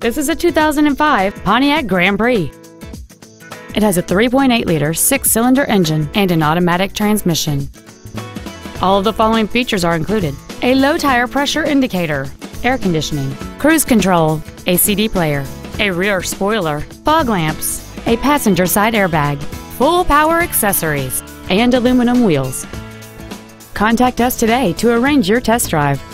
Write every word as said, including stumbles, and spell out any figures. This is a two thousand five Pontiac Grand Prix. It has a three point eight liter six-cylinder engine and an automatic transmission. All of the following features are included: a low tire pressure indicator, air conditioning, cruise control, a C D player, a rear spoiler, fog lamps, a passenger side airbag, full power accessories, and aluminum wheels. Contact us today to arrange your test drive.